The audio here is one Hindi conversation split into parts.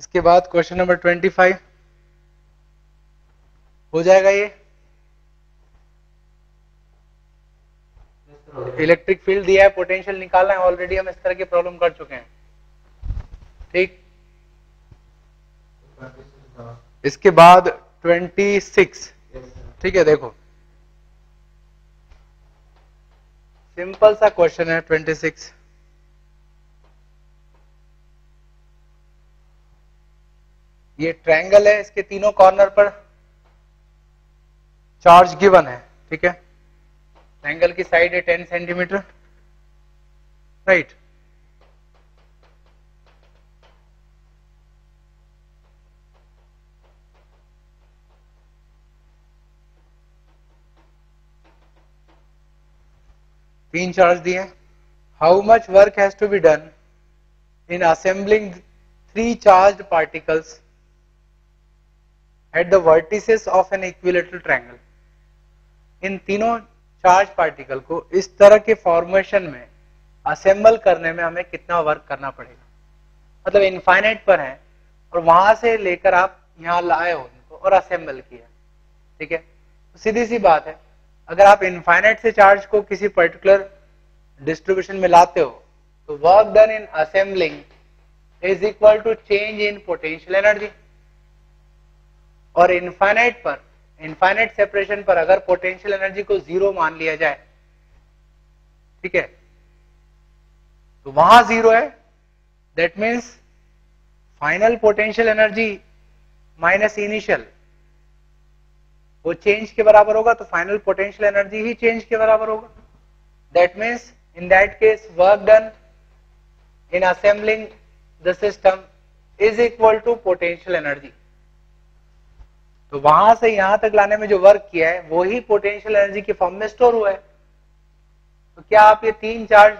इसके बाद क्वेश्चन नंबर 25 हो जाएगा ये। इलेक्ट्रिक फील्ड दिया है, पोटेंशियल निकालना है, ऑलरेडी हम इस तरह की प्रॉब्लम कर चुके हैं, ठीक। इसके बाद 26, ठीक है, देखो सिंपल सा क्वेश्चन है 26। ये ट्रायंगल है, इसके तीनों कॉर्नर पर चार्ज गिवन है, ठीक है। ट्रायंगल की साइड है 10 सेंटीमीटर, राइट। तीन चार्ज दिए। How much work has to be done in assembling 3 charged particles at the vertices of an equilateral triangle. इन तीनों चार्ज पार्टिकल को इस तरह के फॉर्मेशन में असेंबल करने में हमें कितना वर्क करना पड़ेगा। मतलब इनफाइनाइट पर है और वहां से लेकर आप यहाँ लाए हो उनको और असेंबल किया, ठीक है। तो सीधी सी बात है, अगर आप इनफाइनाइट से चार्ज को किसी पर्टिकुलर डिस्ट्रीब्यूशन में लाते हो तो work done in assembling is equal to change in potential energy. और इनफाइनाइट पर, इनफाइनाइट सेपरेशन पर अगर पोटेंशियल एनर्जी को 0 मान लिया जाए, ठीक है, तो वहां 0 है, that means final potential energy minus initial वो चेंज के बराबर होगा, तो फाइनल पोटेंशियल एनर्जी ही चेंज के बराबर होगा। That means in that case work done in assembling the system is equal to potential energy. तो वहां से यहां तक लाने में जो वर्क किया है वो ही पोटेंशियल एनर्जी के फॉर्म में स्टोर हुआ है। तो क्या आप ये 3 चार्ज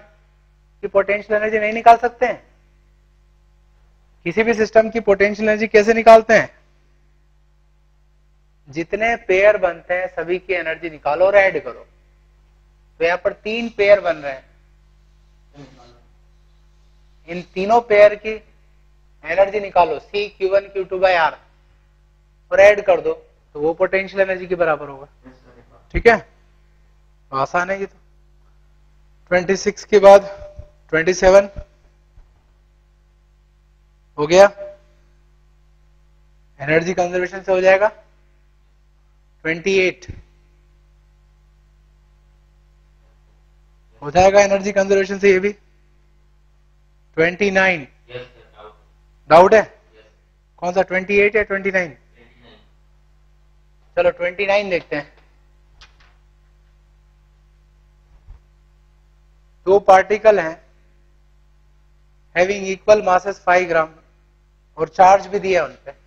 की पोटेंशियल एनर्जी नहीं निकाल सकते हैं? किसी भी सिस्टम की पोटेंशियल एनर्जी कैसे निकालते हैं? जितने पेयर बनते हैं सभी की एनर्जी निकालो और ऐड करो। तो यहां पर 3 पेयर बन रहे हैं, इन तीनों पेयर की एनर्जी निकालो सी Q1 Q2 बाय आर और ऐड कर दो, तो वो पोटेंशियल एनर्जी के बराबर होगा, ठीक है। तो आसान है ये। तो 26 के बाद 27 हो गया, एनर्जी कंजर्वेशन से हो जाएगा। 28 हो जाएगा एनर्जी कंजर्वेशन से ये भी। 29 डाउट है कौन सा, 28 या 29? चलो 29 देखते हैं। 2 पार्टिकल हैं हैविंग इक्वल मासेस 5 ग्राम और चार्ज भी दिया उन पे।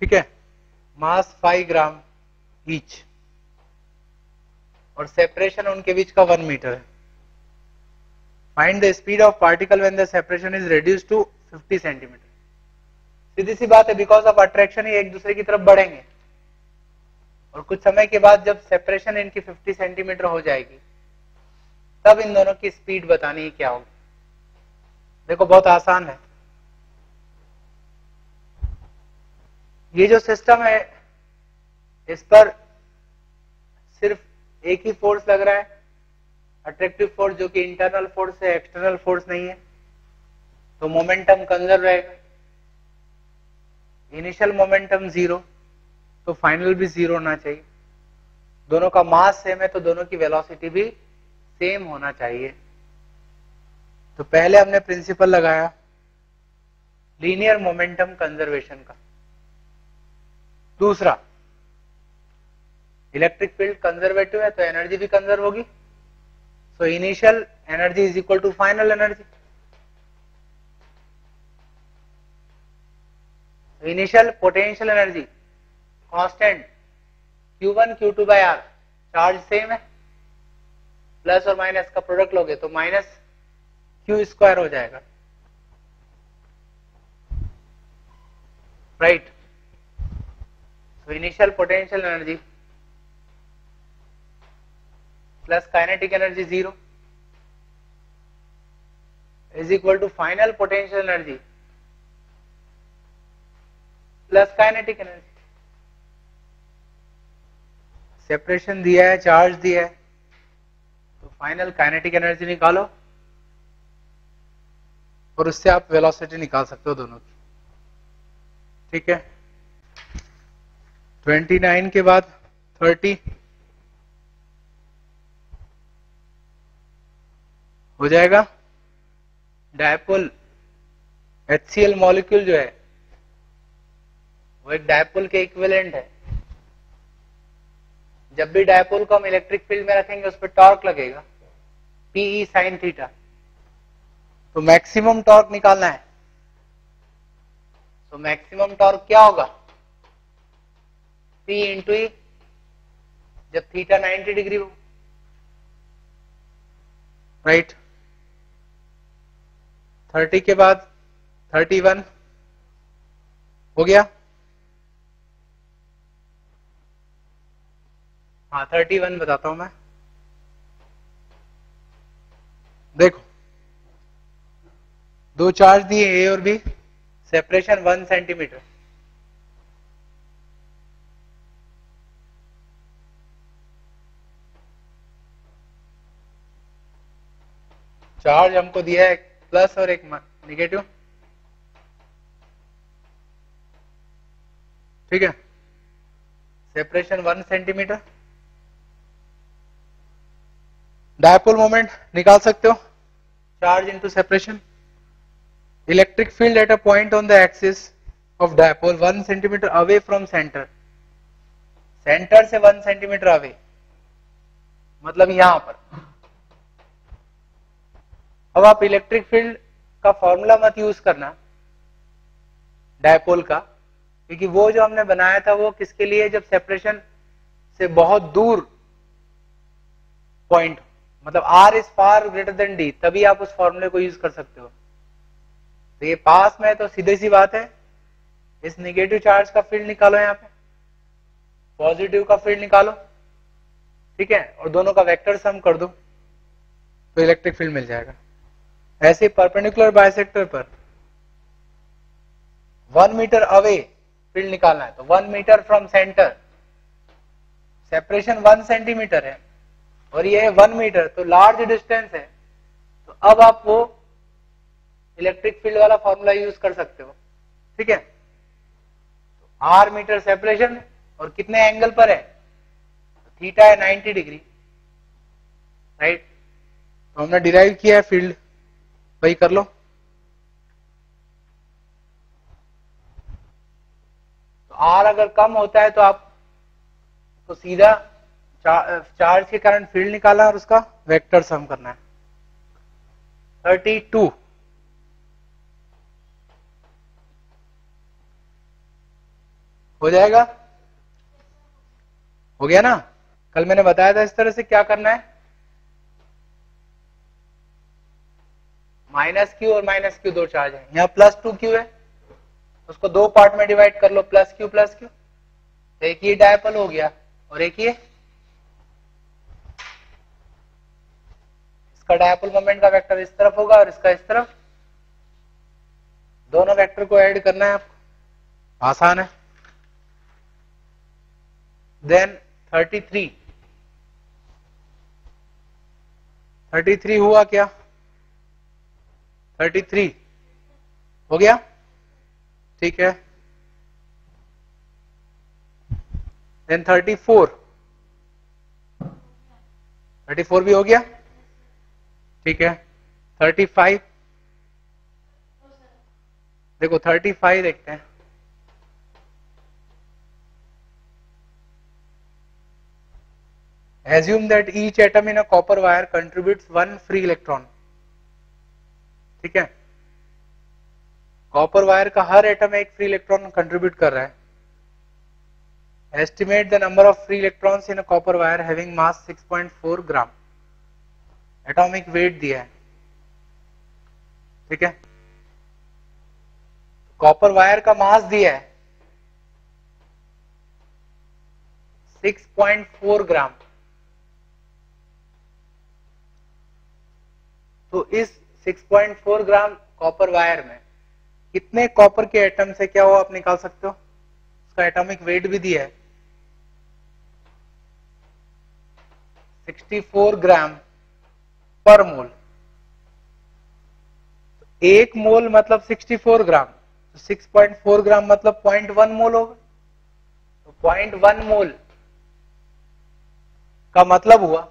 ठीक है, मास 5 ग्राम ईच और सेपरेशन उनके बीच का 1 मीटर है। Find the speed of particle when the separation is reduced to 50 centimetre. सीधी सी बात है, बिकॉज ऑफ अट्रैक्शन ये एक दूसरे की तरफ बढ़ेंगे और कुछ समय के बाद जब सेपरेशन इनकी 50 सेंटीमीटर हो जाएगी तब इन दोनों की स्पीड बतानी है क्या होगी। देखो बहुत आसान है, ये जो सिस्टम है इस पर सिर्फ एक ही फोर्स लग रहा है, अट्रैक्टिव फोर्स, जो कि इंटरनल फोर्स है, एक्सटर्नल फोर्स नहीं है। तो मोमेंटम कंजर्व रहेगा, इनिशियल मोमेंटम 0 तो फाइनल भी 0 होना चाहिए। दोनों का मास सेम है तो दोनों की वेलोसिटी भी सेम होना चाहिए। तो पहले हमने प्रिंसिपल लगाया लीनियर मोमेंटम कंजर्वेशन का। दूसरा, इलेक्ट्रिक फील्ड कंजर्वेटिव है तो एनर्जी भी कंजर्व होगी, so initial energy is equal to final energy. Initial potential energy constant Q1 Q2 by R, charge same है, प्लस और माइनस का प्रोडक्ट लोगे तो माइनस Q² हो जाएगा, right. So initial potential energy plus kinetic energy 0 is equal to final potential energy plus kinetic energy. Separation दिया है, चार्ज दिया है, तो फाइनल काइनेटिक एनर्जी निकालो और उससे आप वेलोसिटी निकाल सकते हो दोनों की। ठीक है, 29 के बाद 30 हो जाएगा। डायपोल HCl मॉलिक्यूल जो है वो एक डायपोल के इक्विवेलेंट है। जब भी डायपोल को हम इलेक्ट्रिक फील्ड में रखेंगे उस पर टॉर्क लगेगा PE साइन थीटा, तो मैक्सिमम टॉर्क निकालना है। तो मैक्सिमम टॉर्क क्या होगा? P इंटू E जब थीटा 90 डिग्री हो, राइट। 30 के बाद 31 हो गया, हाँ 31 बताता हूं मैं। देखो दो चार्ज दिए ए और बी, सेपरेशन 1 सेंटीमीटर। चार्ज हमको दिया है एक प्लस और एक नेगेटिव, ठीक है, सेपरेशन 1 सेंटीमीटर। डायपोल मोमेंट निकाल सकते हो, charge into separation. Electric field at a point on the axis of dipole 1 centimetre away from centre, centre से 1 सेंटीमीटर अवे, मतलब यहां पर। अब आप इलेक्ट्रिक फील्ड का फॉर्मूला मत यूज करना डायपोल का, क्योंकि वो जो हमने बनाया था वो किसके लिए? जब सेपरेशन से बहुत दूर पॉइंट, मतलब R is far greater than D, तभी आप उस फॉर्मूले को यूज कर सकते हो। तो ये पास में है, तो सीधे सी बात है, इस नेगेटिव चार्ज का फील्ड निकालो, यहाँ पे पॉजिटिव का फील्ड निकालो, ठीक है, और दोनों का वेक्टर सम कर दो तो इलेक्ट्रिक फील्ड मिल जाएगा। ऐसे परपेंडिकुलर बाइसेक्टर पर 1 मीटर अवे फील्ड निकालना है, तो 1 metre from centre, separation 1 centimetre है और ये है 1 मीटर, तो लार्ज डिस्टेंस है। तो अब आप वो इलेक्ट्रिक फील्ड वाला फॉर्मूला यूज कर सकते हो, ठीक है। तो R मीटर सेपरेशन और कितने एंगल पर है? थीटा है 90 डिग्री, राइट। तो हमने डिराइव किया है फील्ड, वही कर लो। तो R अगर कम होता है तो आप तो सीधा चार्ज के कारण फील्ड निकाला और उसका वेक्टर सम करना है। 32 हो जाएगा, हो गया ना। कल मैंने बताया था इस तरह से क्या करना है, माइनस क्यू और माइनस क्यू दो चार्ज है, यहाँ प्लस 2 क्यू है, उसको दो पार्ट में डिवाइड कर लो, प्लस क्यू तो एक ही डायपोल हो गया और एक ही डायपोल मोमेंट का वेक्टर इस तरफ होगा और इसका इस तरफ, दोनों वेक्टर को ऐड करना है आपको, आसान है। देन 33 हुआ क्या? 33 हो गया, ठीक है। देन 34 भी हो गया, ठीक है। 35 देखो, 35 देखते हैं, 'Assume that each atom in a copper wire contributes 1 free electron' ठीक है, कॉपर वायर का हर एटम एक फ्री इलेक्ट्रॉन कंट्रीब्यूट कर रहा है। 'Estimate the number of free electrons in a copper wire having mass 6.4 gram' atomic weight दिया है, ठीक है। कॉपर वायर का मास दिया है, 6.4 ग्राम। तो इस 6.4 ग्राम कॉपर वायर में कितने कॉपर के एटम से क्या हो आप निकाल सकते हो, उसका एटॉमिक वेट भी दिया है 64 ग्राम पर मोल। एक मोल मतलब 64 ग्राम, 6.4 ग्राम मतलब 0.1 मोल होगा। तो 0.1 मोल का मतलब हुआ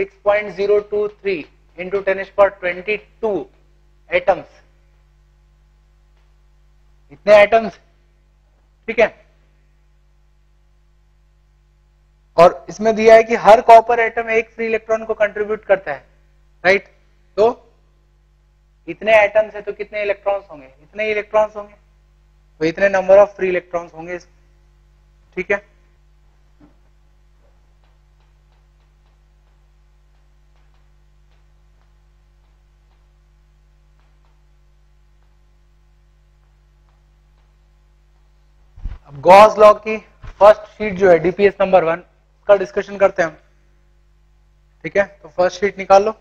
6.023 into 10^22 एटम्स, इतने एटम्स, ठीक है। और इसमें दिया है कि हर कॉपर एटम एक फ्री इलेक्ट्रॉन को कंट्रीब्यूट करता है, राइट। तो इतने एटम्स है तो कितने इलेक्ट्रॉन्स होंगे, इतने इलेक्ट्रॉन्स होंगे, तो इतने नंबर ऑफ फ्री इलेक्ट्रॉन्स होंगे, ठीक है। अब गॉस लॉ की फर्स्ट शीट जो है डीपीएस नंबर 1 का डिस्कशन करते हैं हम, ठीक है। तो फर्स्ट शीट निकाल लो।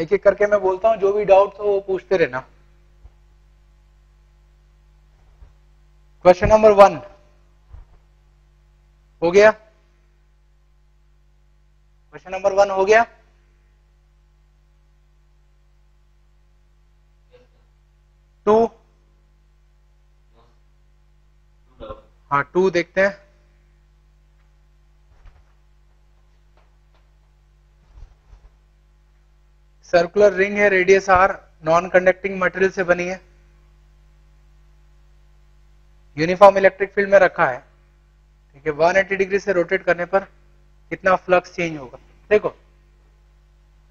एक एक करके मैं बोलता हूं, जो भी डाउट्स हो वो पूछते रहना। क्वेश्चन नंबर 1 हो गया, क्वेश्चन नंबर 1 हो गया। टू देखते हैं। सर्कुलर रिंग है, radius r, non conducting material से बनी है, यूनिफॉर्म इलेक्ट्रिक फील्ड में रखा है, ठीक है। 180 डिग्री से रोटेट करने पर कितना फ्लक्स चेंज होगा। देखो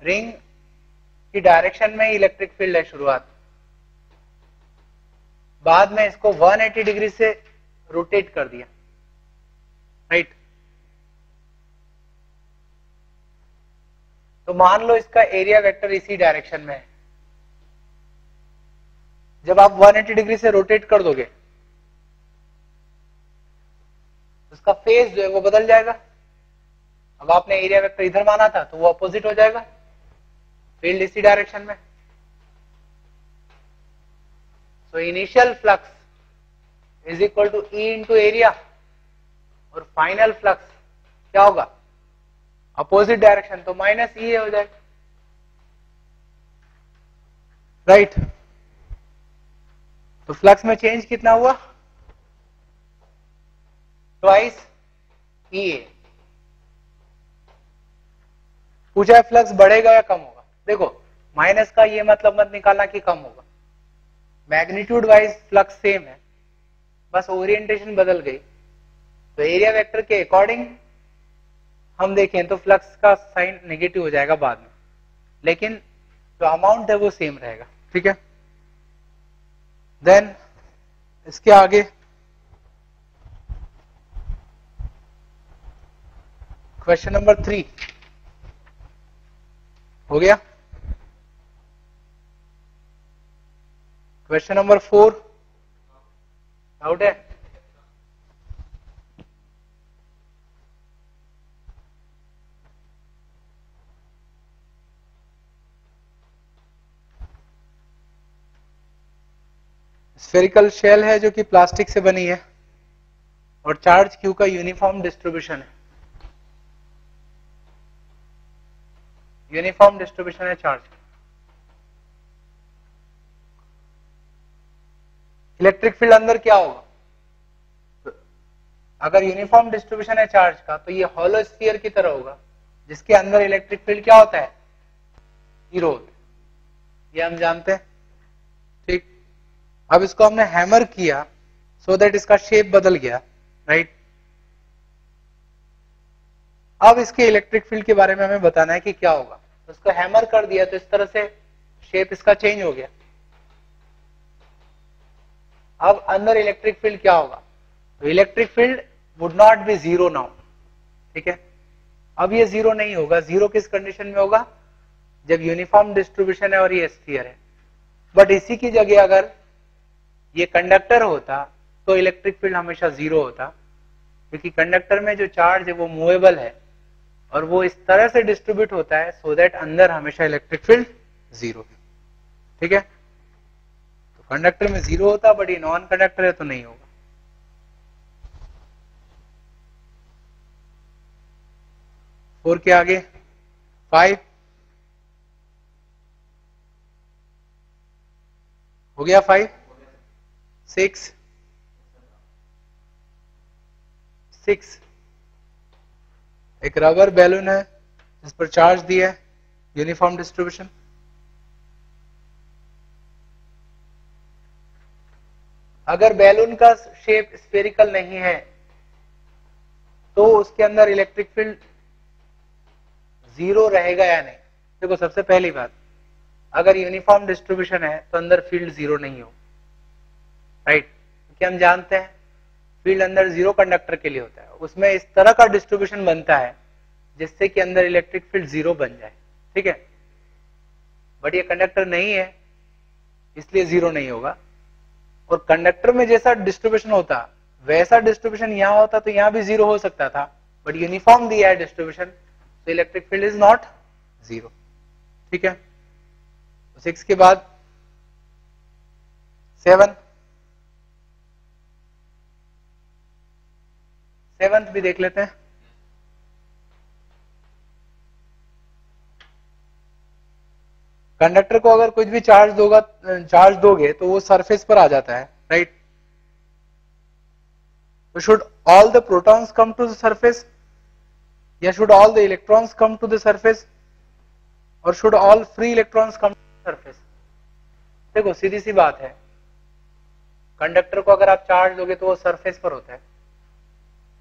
रिंग की डायरेक्शन में इलेक्ट्रिक फील्ड है शुरुआत, बाद में इसको 180 डिग्री से रोटेट कर दिया, राइट। तो मान लो इसका एरिया वेक्टर इसी डायरेक्शन में है। जब आप 180 डिग्री से रोटेट कर दोगे उसका फेज जो है वो बदल जाएगा। अब आपने एरिया वेक्टर इधर माना था तो वो अपोजिट हो जाएगा, फील्ड इसी डायरेक्शन में। तो initial flux is equal to E into area, और फाइनल फ्लक्स क्या होगा, अपोजिट डायरेक्शन, तो माइनस ई हो जाएगा, राइट। तो फ्लक्स में चेंज कितना हुआ, ट्वाइस ई ए। पूछा है फ्लक्स बढ़ेगा या कम होगा। देखो माइनस का ये मतलब मत निकालना कि कम होगा, मैग्नीट्यूड वाइज फ्लक्स सेम है, बस ओरिएंटेशन बदल गई। तो एरिया वेक्टर के अकॉर्डिंग हम देखें तो फ्लक्स का साइन नेगेटिव हो जाएगा बाद में, लेकिन जो अमाउंट है वो सेम रहेगा, ठीक है। देन इसके आगे क्वेश्चन नंबर 3 हो गया। क्वेश्चन नंबर 4 डाउट है। स्फेरिकल शेल है जो कि प्लास्टिक से बनी है और चार्ज क्यू का यूनिफॉर्म डिस्ट्रीब्यूशन है, यूनिफॉर्म डिस्ट्रीब्यूशन है चार्ज। इलेक्ट्रिक फील्ड अंदर क्या होगा, अगर यूनिफॉर्म डिस्ट्रीब्यूशन है चार्ज का तो ये हॉलो स्फीयर की तरह होगा जिसके अंदर इलेक्ट्रिक फील्ड क्या होता है, जीरो, ये हम जानते हैं, ठीक। अब इसको हमने हैमर किया सो दैट इसका शेप बदल गया, राइट। अब इसके इलेक्ट्रिक फील्ड के बारे में हमें बताना है कि क्या होगा। उसको हैमर कर दिया तो इस तरह से शेप इसका चेंज हो गया। अब अंदर इलेक्ट्रिक फील्ड क्या होगा, तो electric field would not be zero now, ठीक है। अब ये जीरो नहीं होगा, जीरो किस कंडीशन में होगा, जब यूनिफॉर्म डिस्ट्रीब्यूशन है और ये स्फीयर है। बट इसी की जगह अगर ये कंडक्टर होता तो इलेक्ट्रिक फील्ड हमेशा जीरो होता, क्योंकि कंडक्टर में जो चार्ज है वो मूवेबल है और वो इस तरह से डिस्ट्रीब्यूट होता है सो दैट अंदर हमेशा इलेक्ट्रिक फील्ड जीरो है। ठीक है, तो कंडक्टर में जीरो होता बट ये नॉन कंडक्टर है तो नहीं होगा। और क्या आगे 5 हो गया, 5, 6, 6। एक रबर बैलून है जिस पर चार्ज दिया है, यूनिफॉर्म डिस्ट्रीब्यूशन। अगर बैलून का शेप स्फेरिकल नहीं है तो उसके अंदर इलेक्ट्रिक फील्ड जीरो रहेगा या नहीं? देखो, सबसे पहली बात, अगर यूनिफॉर्म डिस्ट्रीब्यूशन है तो अंदर फील्ड जीरो नहीं हो, राइट? क्योंकि हम जानते हैं फील्ड अंदर जीरो कंडक्टर के लिए होता है, उसमें इस तरह का डिस्ट्रीब्यूशन बनता है जिससे कि अंदर इलेक्ट्रिक फील्ड जीरो बन जाए। ठीक है, बट ये कंडक्टर नहीं है इसलिए जीरो नहीं होगा, और कंडक्टर में जैसा डिस्ट्रीब्यूशन होता वैसा डिस्ट्रीब्यूशन यहाँ होता तो यहाँ भी जीरो हो सकता था, बट यूनिफॉर्म दिया है डिस्ट्रीब्यूशन, तो electric field is not zero. ठीक है, 6 के बाद 7 भी देख लेते हैं। कंडक्टर को अगर कुछ भी चार्ज दोगे तो वो सरफेस पर आ जाता है, राइट? तो should all the protons come to the surface या should all the electrons come to the surface और should all free electrons come to the surface? देखो, सीधी सी बात है, कंडक्टर को अगर आप चार्ज दोगे तो वो सरफेस पर होता है।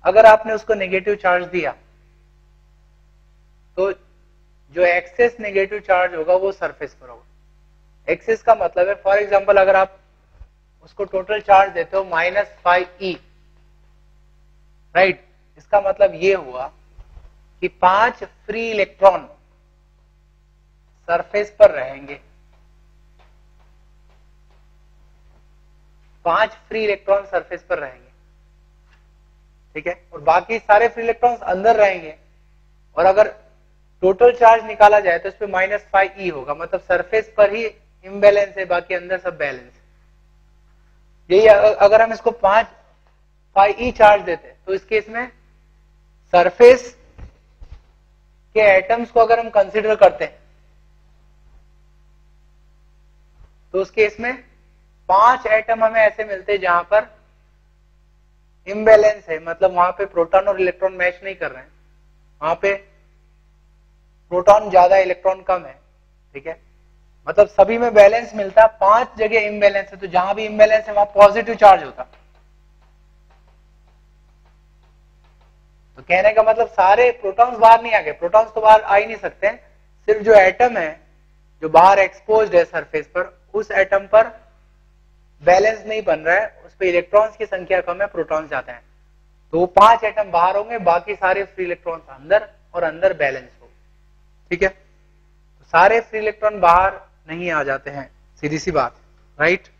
अगर आपने उसको नेगेटिव चार्ज दिया तो जो एक्सेस नेगेटिव चार्ज होगा वो सरफेस पर होगा। एक्सेस का मतलब है, फॉर एग्जांपल, अगर आप उसको टोटल चार्ज देते हो -5e, राइट? इसका मतलब ये हुआ कि 5 फ्री इलेक्ट्रॉन सरफेस पर रहेंगे, 5 फ्री इलेक्ट्रॉन सरफेस पर रहेंगे। ठीक है, और बाकी सारे फ्री इलेक्ट्रॉन्स अंदर रहेंगे, और अगर टोटल चार्ज निकाला जाए तो इसपे -5e होगा, मतलब सरफेस पर ही इम्बैलेंस है, बाकी अंदर सब बैलेंस है। यही अगर हम इसको 5e चार्ज देते तो इस केस में सरफेस के एटम्स को अगर हम कंसीडर करते हैं तो उस केस में 5 एटम हमें ऐसे मिलते हैं जहां पर इम्बैलेंस है, मतलब वहां पे प्रोटॉन और इलेक्ट्रॉन मैच नहीं कर रहे हैं, वहां पे प्रोटॉन ज्यादा इलेक्ट्रॉन कम है। ठीक है, मतलब सभी में बैलेंस मिलता, 5 जगह इम्बैलेंस है, तो जहां भी इम्बैलेंस है वहां पॉजिटिव चार्ज होता। तो कहने का मतलब सारे प्रोटॉन्स बाहर नहीं आ गए, प्रोटॉन्स तो बाहर आ ही नहीं सकते, सिर्फ जो एटम है जो बाहर एक्सपोज्ड है सरफेस पर, उस एटम पर बैलेंस नहीं बन रहा है, उस पे इलेक्ट्रॉन्स की संख्या कम है, प्रोटॉन्स ज्यादा है, तो वो 5 एटम बाहर होंगे, बाकी सारे फ्री इलेक्ट्रॉन्स अंदर, और अंदर बैलेंस हो। ठीक है, तो सारे फ्री इलेक्ट्रॉन बाहर नहीं आ जाते हैं, सीधी सी बात, राइट?